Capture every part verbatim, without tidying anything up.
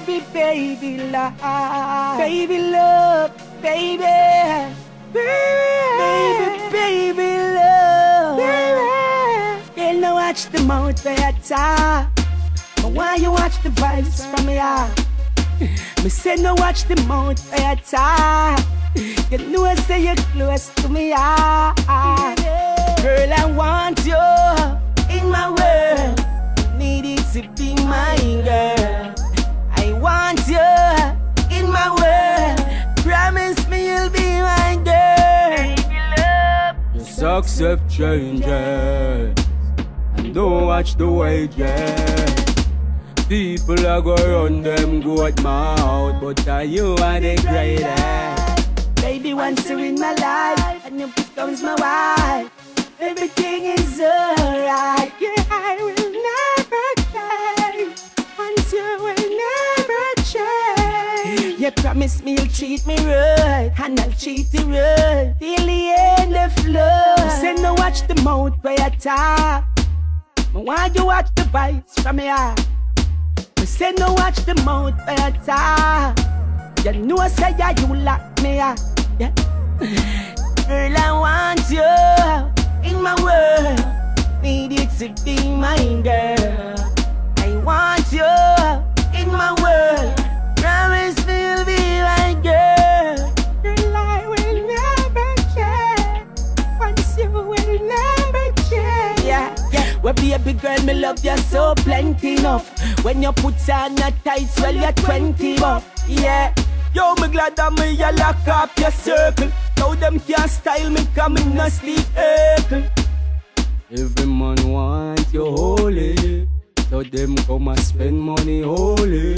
baby, baby love, baby love, baby, baby, baby love. You know watch the mouth for your top, but why you watch the vibes from here? Me say no watch the mouth for your top, you know I say you're close to me, ah, ah. Girl, I want you in my world. Need it to be mine, girl. I want you in my world. Promise me you'll be my girl. Just accept changes and don't watch the wages. People are gonna run them good mouth, but are you are the greatest. Baby wants to win my life, and you becomes my wife. Everything is alright. Yeah, I will never change. And you will never change. You promise me you'll treat me right, and I'll treat you right till the end of love. You say no watch the mouth where you talk, but why you watch the bites from here? You say no watch the mouth where you talk, you know say yeah, you lock me up. Yeah. Girl, I want you in my world, need it to be mine, girl. I want you in my world. Promise me you'll be my girl. Girl, I will never care. Once you will never care. Yeah, yeah. Well, baby girl, me love you so plenty enough. When you put on a tight, well, you're twenty buff. Yeah. Yo, me glad that me you lock up your circle. Now them can't style me, come in no sleep echo. Every man want you holy, so them come and spend money holy.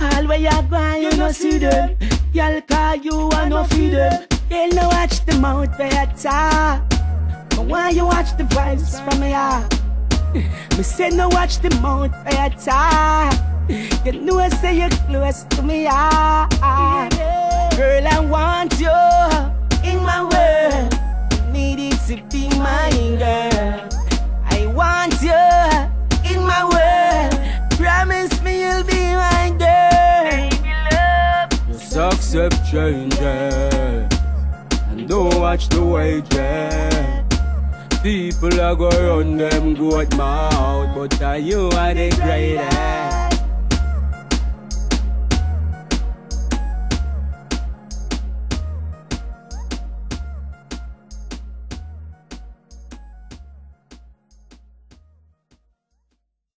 All where you go, you no see them. Y'all call you and no feed them. They no watch the mouth where you talk, but why you watch the vibes from here? Me say no watch the mouth where you talk, you know I say you're close to me, ah, ah. Girl, I want you in my world. Need it to be mine, girl. I want you in my world. Promise me you'll be my girl. Just accept changes and don't watch the wages. People are gonna run them good mouth, but are you are the greatest.